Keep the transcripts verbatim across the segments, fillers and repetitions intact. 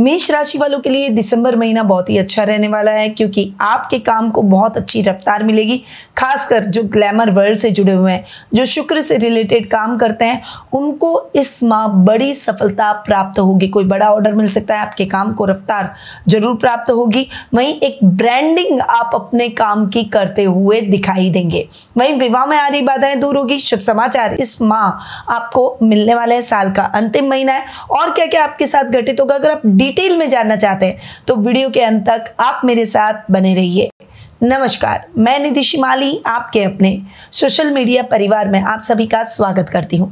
मेष राशि वालों के लिए दिसंबर महीना बहुत ही अच्छा रहने वाला है, क्योंकि आपके काम को बहुत अच्छी रफ्तार मिलेगी। खासकर जो ग्लैमर वर्ल्ड से जुड़े हुए हैं, जो शुक्र से रिलेटेड काम करते हैं, उनको इस माह बड़ी सफलता प्राप्त होगी। कोई बड़ा ऑर्डर मिल सकता है, आपके काम को रफ्तार जरूर प्राप्त होगी। वहीं एक ब्रांडिंग आप अपने काम की करते हुए दिखाई देंगे। वहीं विवाह में आ रही बाधाएं दूर होगी। शुभ समाचार इस माह आपको मिलने वाले हैं। साल का अंतिम महीना है और क्या क्या आपके साथ घटित होगा, अगर आप डिटेल में जानना चाहते हैं तो वीडियो के अंत तक आप मेरे साथ बने रहिए। नमस्कार, मैं निधि शिमाली आपके अपने सोशल मीडिया परिवार में आप सभी का स्वागत करती हूं।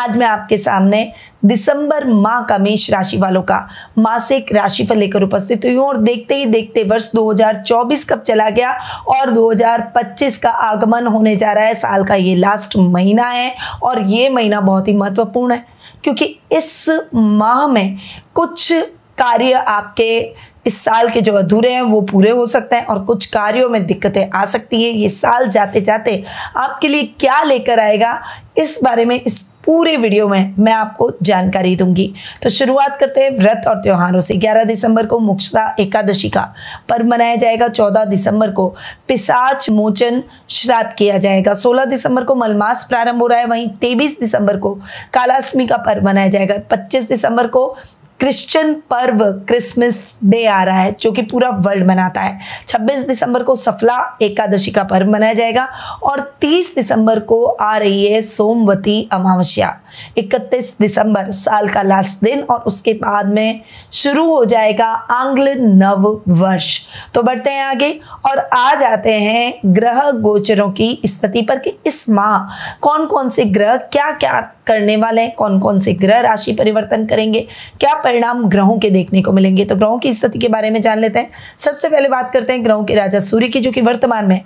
आज मैं आपके सामने दिसंबर माह का मेष राशि वालों का मासिक राशिफल लेकर उपस्थित हुई हूं। और देखते ही देखते वर्ष दो हज़ार चौबीस कब चला गया और दो हज़ार पच्चीस का आगमन होने जा रहा है। साल का ये लास्ट महीना है और ये महीना बहुत ही महत्वपूर्ण है, क्योंकि इस माह में कुछ कार्य आपके इस साल के जो अधूरे हैं वो पूरे हो सकते हैं और कुछ कार्यों में दिक्कतें आ सकती हैं। ये साल जाते जाते आपके लिए क्या लेकर आएगा, इस बारे में इस पूरे वीडियो में मैं आपको जानकारी दूंगी। तो शुरुआत करते हैं व्रत और त्योहारों से। ग्यारह दिसंबर को मोक्षदा एकादशी का पर्व मनाया जाएगा। चौदह दिसंबर को पिशाच मोचन श्राद्ध किया जाएगा। सोलह दिसंबर को मलमास प्रारंभ हो रहा है। वहीं तेईस दिसंबर को कालाष्टमी का पर्व मनाया जाएगा। पच्चीस दिसंबर को क्रिश्चियन पर्व क्रिसमस डे आ रहा है, जो कि पूरा वर्ल्ड मनाता है। छब्बीस दिसंबर को सफला एकादशी का पर्व मनाया जाएगा और तीस दिसंबर को आ रही है सोमवती अमावस्या। इकतीस दिसंबर साल का लास्ट दिन और उसके बाद में शुरू हो जाएगा आंग्ल नव वर्ष। तो बढ़ते हैं आगे और आ जाते हैं ग्रह गोचरों की स्थिति पर कि इस माह कौन कौन से ग्रह क्या क्या करने वाले हैं, कौन कौन से ग्रह राशि परिवर्तन करेंगे, क्या परिणाम ग्रहों के देखने को मिलेंगे। तो ग्रहों की स्थिति के बारे में जान लेते हैं। सबसे पहले बात करते हैं ग्रहों के राजा सूर्य की, जो कि वर्तमान में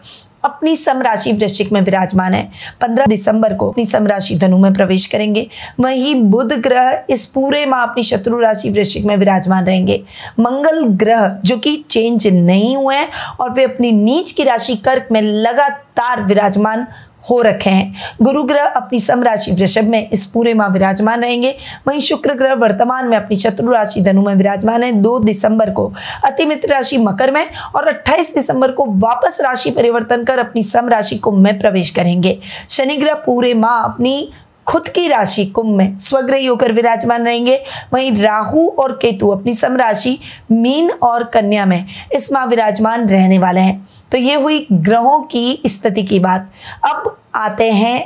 अपनी समराशि वृश्चिक में विराजमान है। पंद्रह दिसंबर को अपनी समराशि धनु में प्रवेश करेंगे। वहीं बुध ग्रह इस पूरे माह अपनी शत्रु राशि वृश्चिक में विराजमान रहेंगे। मंगल ग्रह जो कि चेंज नहीं हुए हैं और वे अपनी नीच की राशि कर्क में लगातार विराजमान हो रखे हैं। गुरु ग्रह अपनी समराशि वृषभ में इस पूरे माह विराजमान रहेंगे। वहीं शुक्र ग्रह वर्तमान में अपनी शत्रु राशि धनु में विराजमान है। दो दिसंबर को अतिमित्र राशि मकर में और अट्ठाईस दिसंबर को वापस राशि परिवर्तन कर अपनी समराशि कुंभ में प्रवेश करेंगे। शनि ग्रह पूरे माह अपनी खुद की राशि कुंभ में स्वग्रही होकर विराजमान रहेंगे। वहीं राहु और केतु अपनी समराशि मीन और कन्या में इस माह विराजमान रहने वाले हैं। तो ये हुई ग्रहों की स्थिति की बात। अब आते हैं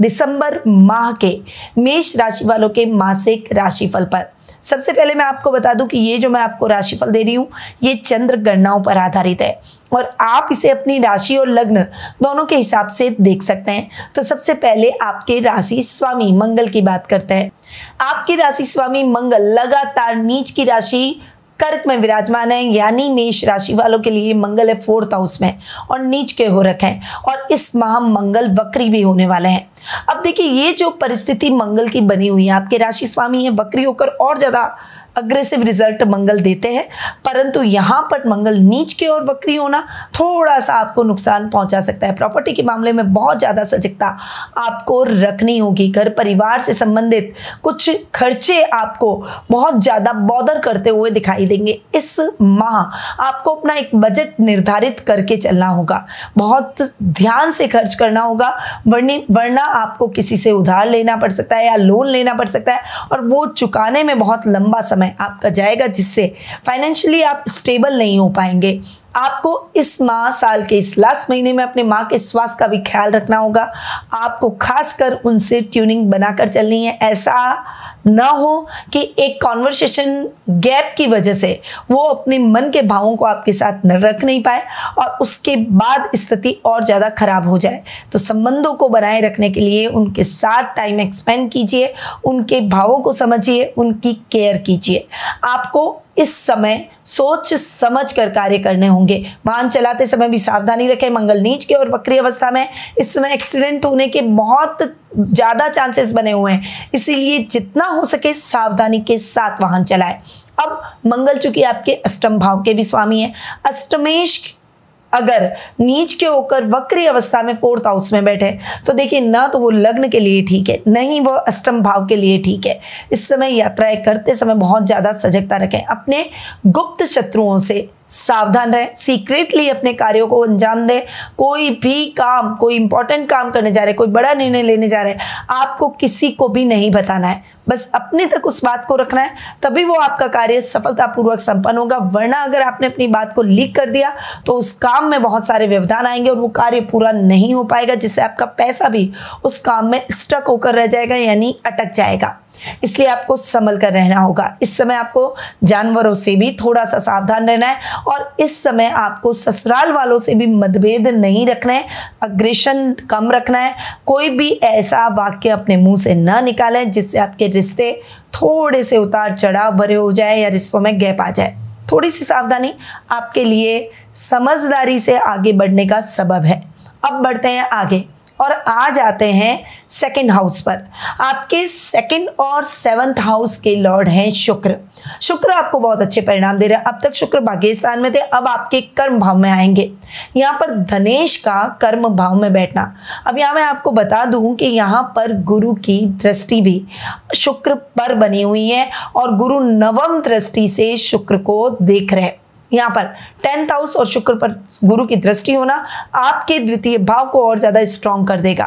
दिसंबर माह के मेष राशि वालों के मासिक राशिफल पर। सबसे पहले मैं आपको बता दूं कि ये जो मैं आपको राशिफल दे रही हूँ, ये चंद्र गणनाओं पर आधारित है और आप इसे अपनी राशि और लग्न दोनों के हिसाब से देख सकते हैं। तो सबसे पहले आपके राशि स्वामी मंगल की बात करते हैं। आपकी राशि स्वामी मंगल लगातार नीच की राशि कर्क में विराजमान है, यानी मेष राशि वालों के लिए मंगल है फोर्थ हाउस में और नीच के हो रखे हैं और इस माह मंगल वक्री भी होने वाले हैं। अब देखिए ये जो परिस्थिति मंगल की बनी हुई है, आपके राशि स्वामी है वक्री होकर और ज्यादा अग्रेसिव रिजल्ट मंगल देते हैं, परंतु यहाँ पर मंगल नीच के और वक्री होना थोड़ा सा आपको नुकसान पहुंचा सकता है। प्रॉपर्टी के मामले में बहुत ज़्यादा सजगता आपको रखनी होगी। घर परिवार से संबंधित कुछ खर्चे आपको बहुत ज़्यादा बॉदर करते हुए दिखाई देंगे। इस माह आपको अपना एक बजट निर्धारित करके चलना होगा, बहुत ध्यान से खर्च करना होगा, वरना आपको किसी से उधार लेना पड़ सकता है या लोन लेना पड़ सकता है और वो चुकाने में बहुत लंबा समय आपका जाएगा, जिससे फाइनेंशियली आप स्टेबल नहीं हो पाएंगे। आपको इस माह साल के इस लास्ट महीने में अपने माँ के स्वास्थ्य का भी ख्याल रखना होगा। आपको खासकर उनसे ट्यूनिंग बनाकर चलनी है, ऐसा ना हो कि एक कॉन्वर्सेशन गैप की वजह से वो अपने मन के भावों को आपके साथ न रख नहीं पाए और उसके बाद स्थिति और ज़्यादा खराब हो जाए। तो संबंधों को बनाए रखने के लिए उनके साथ टाइम एक्सपेंड कीजिए, उनके भावों को समझिए, उनकी केयर कीजिए। आपको इस समय सोच समझ कर कार्य करने होंगे। वाहन चलाते समय भी सावधानी रखें। मंगल नीच के और वक्री अवस्था में इस समय एक्सीडेंट होने के बहुत ज़्यादा चांसेस बने हुए हैं, इसीलिए जितना हो सके सावधानी के साथ वाहन चलाएं। अब मंगल चूंकि आपके अष्टम भाव के भी स्वामी हैं, अष्टमेश अगर नीच के होकर वक्री अवस्था में फोर्थ हाउस में बैठे तो देखिए ना तो वो लग्न के लिए ठीक है, नहीं वो अष्टम भाव के लिए ठीक है। इस समय यात्राएं करते समय बहुत ज़्यादा सजगता रखें, अपने गुप्त शत्रुओं से सावधान रहें, सीक्रेटली अपने कार्यों को अंजाम दें। कोई भी काम, कोई इंपॉर्टेंट काम करने जा रहे हैं, कोई बड़ा निर्णय लेने जा रहे हैं, आपको किसी को भी नहीं बताना है, बस अपने तक उस बात को रखना है, तभी वो आपका कार्य सफलतापूर्वक संपन्न होगा। वरना अगर आपने अपनी बात को लीक कर दिया तो उस काम में बहुत सारे व्यवधान आएंगे और वो कार्य पूरा नहीं हो पाएगा, जिससे आपका पैसा भी उस काम में स्टक होकर रह जाएगा, यानी अटक जाएगा। इसलिए आपको संभल कर रहना होगा। इस समय आपको जानवरों से भी थोड़ा सा सावधान रहना है और इस समय आपको ससुराल वालों से भी मतभेद नहीं रखना है, अग्रेशन कम रखना है, कोई भी ऐसा वाक्य अपने मुंह से ना निकालें जिससे आपके रिश्ते थोड़े से उतार चढ़ाव भरे हो जाए या रिश्तों में गैप आ जाए। थोड़ी सी सावधानी आपके लिए समझदारी से आगे बढ़ने का सबब है। अब बढ़ते हैं आगे और आ जाते हैं सेकंड हाउस पर। आपके सेकंड और सेवंथ हाउस के लॉर्ड हैं शुक्र। शुक्र आपको बहुत अच्छे परिणाम दे रहे हैं। अब तक शुक्र भाग्य स्थान में थे, अब आपके कर्म भाव में आएंगे। यहाँ पर धनेश का कर्म भाव में बैठना, अब यहाँ मैं आपको बता दूं कि यहाँ पर गुरु की दृष्टि भी शुक्र पर बनी हुई है और गुरु नवम दृष्टि से शुक्र को देख रहे हैं। यहाँ पर टेंथ हाउस और शुक्र पर गुरु की दृष्टि होना आपके द्वितीय भाव को और ज़्यादा स्ट्रांग कर देगा।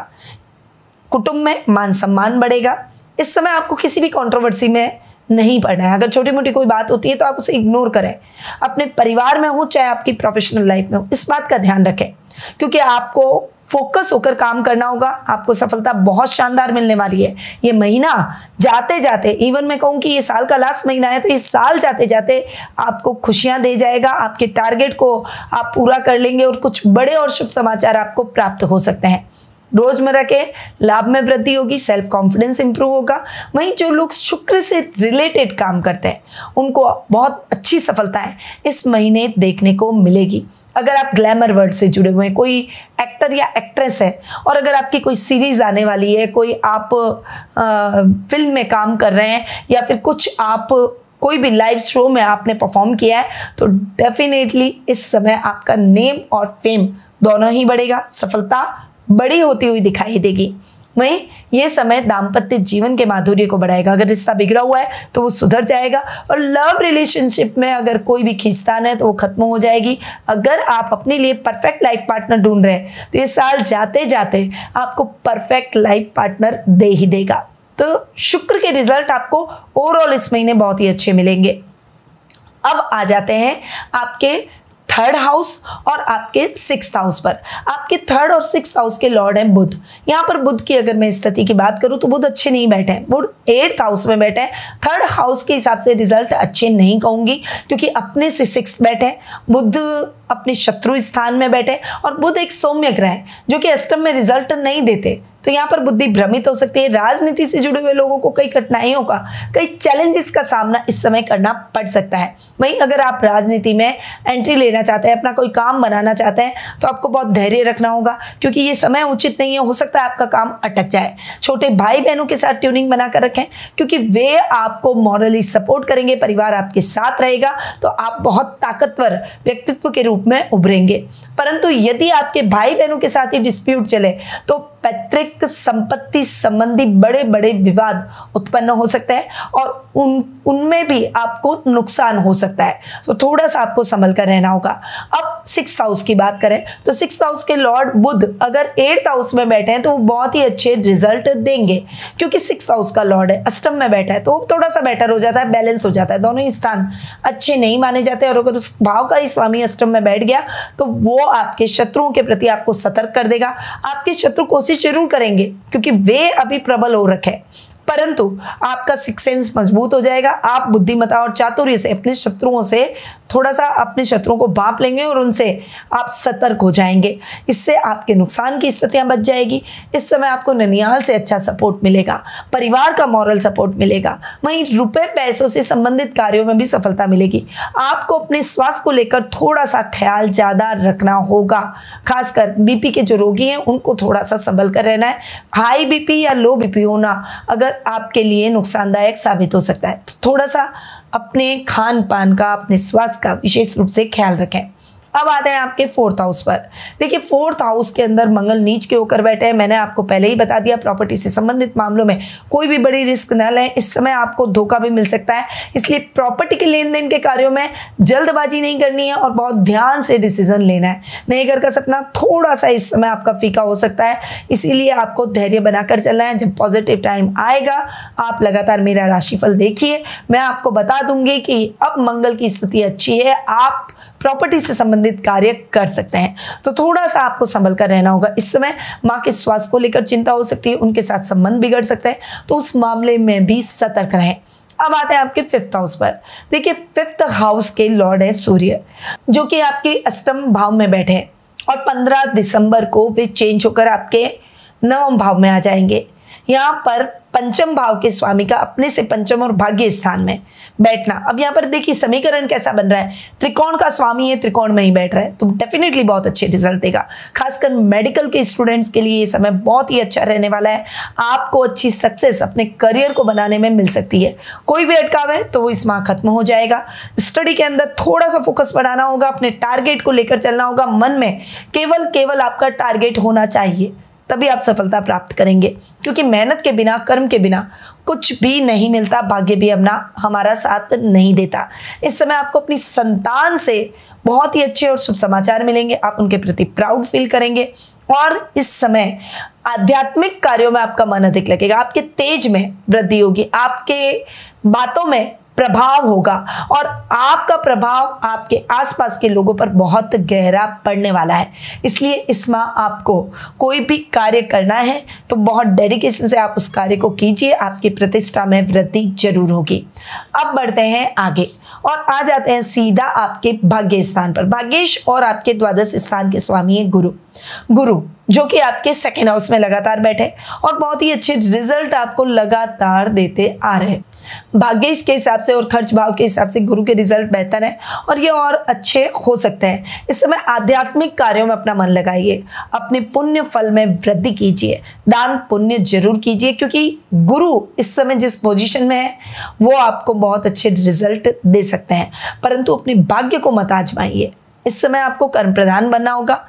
कुटुंब में मान सम्मान बढ़ेगा। इस समय आपको किसी भी कंट्रोवर्सी में नहीं पड़ना है। अगर छोटी मोटी कोई बात होती है तो आप उसे इग्नोर करें, अपने परिवार में हो चाहे आपकी प्रोफेशनल लाइफ में हो, इस बात का ध्यान रखें, क्योंकि आपको फोकस होकर काम करना होगा। आपको सफलता बहुत शानदार मिलने वाली है। ये महीना जाते जाते, इवन मैं कहूँ कि ये साल का लास्ट महीना है, तो ये साल जाते जाते आपको खुशियाँ दे जाएगा। आपके टारगेट को आप पूरा कर लेंगे और कुछ बड़े और शुभ समाचार आपको प्राप्त हो सकते हैं। रोजमर्रा के लाभ में वृद्धि होगी, सेल्फ कॉन्फिडेंस इंप्रूव होगा। वहीं जो लोग शुक्र से रिलेटेड काम करते हैं उनको बहुत अच्छी सफलताएं इस महीने देखने को मिलेगी। अगर आप ग्लैमर वर्ल्ड से जुड़े हुए हैं, कोई एक्टर या एक्ट्रेस है और अगर आपकी कोई सीरीज आने वाली है, कोई आप आ, फिल्म में काम कर रहे हैं या फिर कुछ आप कोई भी लाइव शो में आपने परफॉर्म किया है, तो डेफिनेटली इस समय आपका नेम और फेम दोनों ही बढ़ेगा, सफलता बड़ी होती हुई दिखाई देगी। वहीं ये समय दाम्पत्य जीवन के माधुर्य को बढ़ाएगा। अगर रिश्ता बिगड़ा हुआ है तो वो सुधर जाएगा और लव रिलेशनशिप में अगर कोई भी खींचतान है तो वो खत्म हो जाएगी। अगर आप अपने लिए परफेक्ट लाइफ पार्टनर ढूंढ रहे हैं तो ये साल जाते जाते आपको परफेक्ट लाइफ पार्टनर दे ही देगा। तो शुक्र के रिजल्ट आपको ओवरऑल इस महीने बहुत ही अच्छे मिलेंगे। अब आ जाते हैं आपके थर्ड हाउस और आपके सिक्स्थ हाउस पर। आपके थर्ड और सिक्स्थ हाउस के लॉर्ड हैं बुध। यहाँ पर बुध की अगर मैं स्थिति की बात करूँ तो बुध अच्छे नहीं बैठे हैं, बुध एट्थ हाउस में बैठे हैं। थर्ड हाउस के हिसाब से रिजल्ट अच्छे नहीं कहूँगी, क्योंकि अपने से सिक्स्थ बैठे हैं, बुध अपने शत्रु स्थान में बैठे और बुध एक सौम्य ग्रह है जो कि अष्टम में रिजल्ट नहीं देते, तो यहाँ पर बुद्धि भ्रमित हो सकती है। राजनीति से जुड़े हुए लोगों को कई कठिनाइयों का, कई चैलेंजेस का सामना इस समय करना पड़ सकता है। वहीं अगर आप राजनीति में एंट्री लेना चाहते हैं, अपना कोई काम बनाना चाहते हैं, तो आपको बहुत धैर्य रखना होगा, क्योंकि ये समय उचित नहीं है। हो सकता है आपका काम अटक जाए। छोटे भाई बहनों के साथ ट्यूनिंग बनाकर रखें, क्योंकि वे आपको मॉरली सपोर्ट करेंगे, परिवार आपके साथ रहेगा, तो आप बहुत ताकतवर व्यक्तित्व के रूप में उभरेंगे। परंतु यदि आपके भाई बहनों के साथ ही डिस्प्यूट चले तो पैतृक संपत्ति संबंधी बड़े बड़े विवाद उत्पन्न हो सकते हैं और उन उनमें भी आपको नुकसान हो सकता है, तो थोड़ा सा आपको संभल कर रहना होगा। अब सिक्स हाउस की बात करें तो सिक्स हाउस के लॉर्ड बुध अगर एट्थ हाउस में बैठे हैं तो वो बहुत ही अच्छे रिजल्ट देंगे, क्योंकि सिक्स हाउस का लॉर्ड है अष्टम में बैठा है, तो थोड़ा सा बेटर हो जाता है, बैलेंस हो जाता है। दोनों ही स्थान अच्छे नहीं माने जाते और अगर उस भाव का ही स्वामी अष्टम में बैठ गया तो वो आपके शत्रुओं के प्रति आपको सतर्क कर देगा। आपके शत्रु कोशिश जरूर करेंगे, क्योंकि वे अभी प्रबल हो रखे, परंतु आपका सिक्स सेंस मजबूत हो जाएगा। आप बुद्धिमत्ता और चातुर्य से अपने शत्रुओं से थोड़ा सा अपने शत्रुओं को भांप लेंगे और उनसे आप सतर्क हो जाएंगे। इससे आपके नुकसान की स्थितियां बच जाएगी। इस समय आपको ननिहाल से अच्छा सपोर्ट मिलेगा, परिवार का मॉरल सपोर्ट मिलेगा। वहीं रुपए पैसों से संबंधित कार्यों में भी सफलता मिलेगी। आपको अपने स्वास्थ्य को लेकर थोड़ा सा ख्याल ज़्यादा रखना होगा, खासकर बीपी के जो रोगी हैं उनको थोड़ा सा संभल कर रहना है। हाई बीपी या लो बीपी होना अगर आपके लिए नुकसानदायक साबित हो सकता है, तो थोड़ा सा अपने खान पान का, अपने स्वास्थ्य का विशेष रूप से ख्याल रखें। अब आते हैं आपके फोर्थ हाउस पर। देखिए फोर्थ हाउस के अंदर मंगल नीच के होकर बैठे हैं। मैंने आपको पहले ही बता दिया प्रॉपर्टी से संबंधित मामलों में कोई भी बड़ी रिस्क न लें, इस समय आपको धोखा भी मिल सकता है, इसलिए प्रॉपर्टी के लेन देन के कार्यों में जल्दबाजी नहीं करनी है और बहुत ध्यान से डिसीजन लेना है। नए घर का सपना थोड़ा सा इस समय आपका फीका हो सकता है, इसीलिए आपको धैर्य बनाकर चलना है। जब पॉजिटिव टाइम आएगा आप लगातार मेरा राशिफल देखिए, मैं आपको बता दूंगी कि अब मंगल की स्थिति अच्छी है, आप प्रॉपर्टी से संबंधित कार्य कर सकते हैं, तो थोड़ा सा आपको संभल कर रहना होगा। इस समय मां के स्वास्थ्य को लेकर चिंता हो सकती है, उनके साथ संबंध बिगड़ सकते हैं, तो उस मामले में भी सतर्क रहें। अब आते हैं आपके फिफ्थ हाउस पर। देखिए फिफ्थ हाउस के लॉर्ड है सूर्य, जो कि आपके अष्टम भाव में बैठे हैं और पंद्रह दिसंबर को वे चेंज होकर आपके नवम भाव में आ जाएंगे। यहाँ पर पंचम भाव के स्वामी का अपने से पंचम और भाग्य स्थान में बैठना, अब यहाँ पर देखिए समीकरण कैसा बन रहा है, त्रिकोण का स्वामी है, त्रिकोण में ही बैठ रहा है, तो डेफिनेटली बहुत अच्छे रिजल्ट देगा। खासकर मेडिकल के स्टूडेंट्स के लिए ये समय बहुत ही अच्छा रहने वाला है। आपको अच्छी सक्सेस अपने करियर को बनाने में मिल सकती है। कोई भी अटकाव है तो वो इस माह खत्म हो जाएगा। स्टडी के अंदर थोड़ा सा फोकस बढ़ाना होगा, अपने टारगेट को लेकर चलना होगा, मन में केवल केवल आपका टारगेट होना चाहिए, तभी आप सफलता प्राप्त करेंगे, क्योंकि मेहनत के बिना, कर्म के बिना कुछ भी नहीं मिलता, भाग्य भी अपना हमारा साथ नहीं देता। इस समय आपको अपनी संतान से बहुत ही अच्छे और शुभ समाचार मिलेंगे, आप उनके प्रति प्राउड फील करेंगे और इस समय आध्यात्मिक कार्यों में आपका मन अधिक लगेगा, आपके तेज में वृद्धि होगी, आपके बातों में प्रभाव होगा और आपका प्रभाव आपके आसपास के लोगों पर बहुत गहरा पड़ने वाला है। इसलिए इस माह आपको कोई भी कार्य करना है तो बहुत डेडिकेशन से आप उस कार्य को कीजिए, आपकी प्रतिष्ठा में वृद्धि जरूर होगी। अब बढ़ते हैं आगे और आ जाते हैं सीधा आपके भाग्य स्थान पर। भाग्येश और आपके द्वादश स्थान के स्वामी है गुरु गुरु जो कि आपके सेकेंड हाउस में लगातार बैठे और बहुत ही अच्छे रिजल्ट आपको लगातार देते आ रहे हैं। भाग्येश के हिसाब से और खर्च भाव के हिसाब से गुरु के रिजल्ट बेहतर हैं और ये और अच्छे हो सकते हैं। इस समय आध्यात्मिक कार्यों में अपना मन लगाइए, अपने पुण्य फल में वृद्धि कीजिए, दान पुण्य जरूर कीजिए, क्योंकि गुरु इस समय जिस पोजीशन में है वो आपको बहुत अच्छे रिजल्ट दे सकते हैं, परंतु अपने भाग्य को मत आजमाइए। इस समय आपको कर्म प्रधान बनना होगा,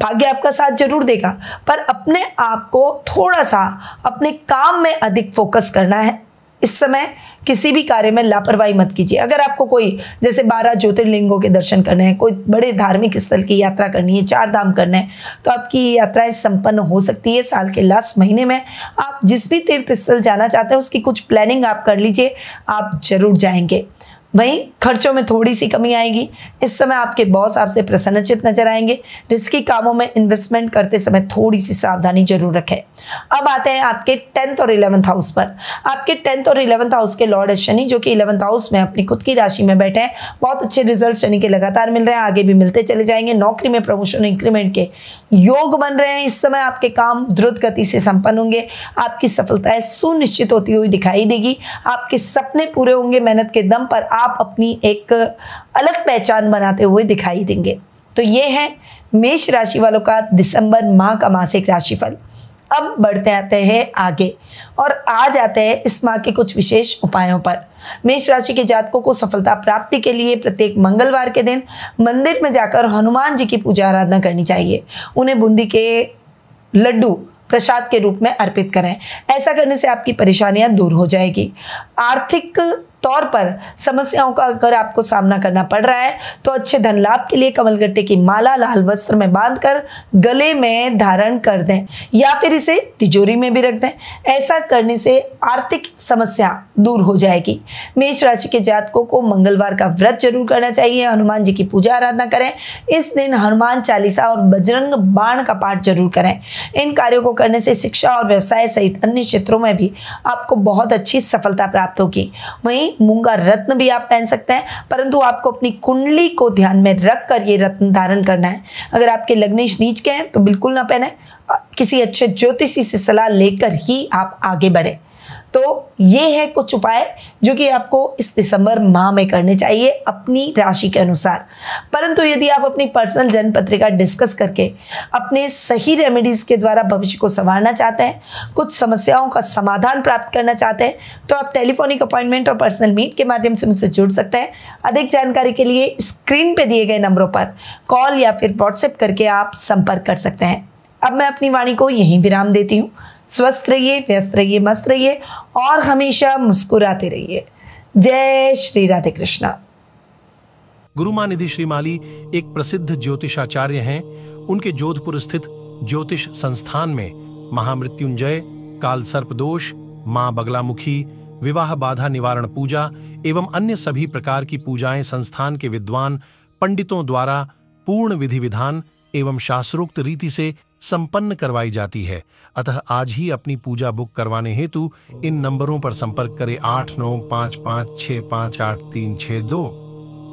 भाग्य आपका साथ जरूर देगा, पर अपने आप को थोड़ा सा अपने काम में अधिक फोकस करना है। इस समय किसी भी कार्य में लापरवाही मत कीजिए। अगर आपको कोई जैसे बारह ज्योतिर्लिंगों के दर्शन करने हैं, कोई बड़े धार्मिक स्थल की यात्रा करनी है, चार धाम करना है, तो आपकी ये यात्राएं संपन्न हो सकती है। साल के लास्ट महीने में आप जिस भी तीर्थ स्थल जाना चाहते हैं उसकी कुछ प्लानिंग आप कर लीजिए, आप जरूर जाएंगे। वहीं खर्चों में थोड़ी सी कमी आएगी। इस समय आपके बॉस आपसे प्रसन्नचित नजर आएंगे। रिस्की कामों में इन्वेस्टमेंट करते समय थोड़ी सी सावधानी जरूर रखें। अब आते हैं आपके टेंथ और इलेवंथ हाउस पर। आपके टेंथ और इलेवंथ हाउस के लॉर्ड है शनि, जो कि इलेवंथ हाउस में अपनी खुद की राशि में बैठे हैं। बहुत अच्छे रिजल्ट शनि के लगातार मिल रहे हैं, आगे भी मिलते चले जाएंगे। नौकरी में प्रमोशन इंक्रीमेंट के योग बन रहे हैं। इस समय आपके काम द्रुत गति से संपन्न होंगे, आपकी सफलताएं सुनिश्चित होती हुई दिखाई देगी, आपके सपने पूरे होंगे। मेहनत के दम पर आप अपनी एक अलग पहचान बनाते हुए दिखाई देंगे। तो ये है मेष राशि वालों का दिसंबर माह का मासिक राशिफल। अब बढ़ते आते हैं आगे और आ जाते हैं इस माह के कुछ विशेष उपायों पर। मेष राशि के जातकों को सफलता प्राप्ति के लिए प्रत्येक मंगलवार के दिन मंदिर में जाकर हनुमान जी की पूजा आराधना करनी चाहिए। उन्हें बूंदी के लड्डू प्रसाद के रूप में अर्पित करें, ऐसा करने से आपकी परेशानियां दूर हो जाएगी। आर्थिक तौर पर समस्याओं का अगर आपको सामना करना पड़ रहा है तो अच्छे धन लाभ के लिए कमलगट्टे की माला लाल वस्त्र में बांधकर गले में धारण कर दें या फिर इसे तिजोरी में भी रख दें, ऐसा करने से आर्थिक समस्या दूर हो जाएगी। मेष राशि के जातकों को मंगलवार का व्रत जरूर करना चाहिए, हनुमान जी की पूजा आराधना करें। इस दिन हनुमान चालीसा और बजरंग बाण का पाठ जरूर करें। इन कार्यों को करने से शिक्षा और व्यवसाय सहित अन्य क्षेत्रों में भी आपको बहुत अच्छी सफलता प्राप्त होगी। वहीं मूंगा रत्न भी आप पहन सकते हैं, परंतु आपको अपनी कुंडली को ध्यान में रखकर ये रत्न धारण करना है। अगर आपके लग्नेश नीच के हैं तो बिल्कुल ना पहने, किसी अच्छे ज्योतिषी से सलाह लेकर ही आप आगे बढ़े। तो ये है कुछ उपाय जो कि आपको इस दिसंबर माह में करने चाहिए अपनी राशि के अनुसार। परंतु यदि आप अपनी पर्सनल जन्म पत्रिका डिस्कस करके अपने सही रेमेडीज़ के द्वारा भविष्य को संवारना चाहते हैं, कुछ समस्याओं का समाधान प्राप्त करना चाहते हैं, तो आप टेलीफोनिक अपॉइंटमेंट और पर्सनल मीट के माध्यम से मुझसे जुड़ सकते हैं। अधिक जानकारी के लिए स्क्रीन पर दिए गए नंबरों पर कॉल या फिर व्हाट्सएप करके आप संपर्क कर सकते हैं। अब मैं अपनी वाणी को यहीं विराम देती हूँ। स्वस्थ रहिए, व्यस्त रहिए, मस्त रहिए और हमेशा मुस्कुराते रहिए। जय श्री राधे कृष्णा। गुरु मानिदीश श्रीमाली एक प्रसिद्ध ज्योतिषाचार्य हैं। उनके जोधपुर स्थित ज्योतिष संस्थान में महामृत्युंजय, काल सर्प दोष, मां बगलामुखी, विवाह बाधा निवारण पूजा एवं अन्य सभी प्रकार की पूजाएं संस्थान के विद्वान पंडितों द्वारा पूर्ण विधि विधान एवं शास्त्रोक्त रीति से संपन्न करवाई जाती है। अतः आज ही अपनी पूजा बुक करवाने हेतु इन नंबरों पर संपर्क करें आठ नौ पाँच पाँच छः पाँच आठ तीन छः दो।